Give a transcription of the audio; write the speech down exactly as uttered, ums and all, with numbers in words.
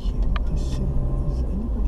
see here to see. Is anybody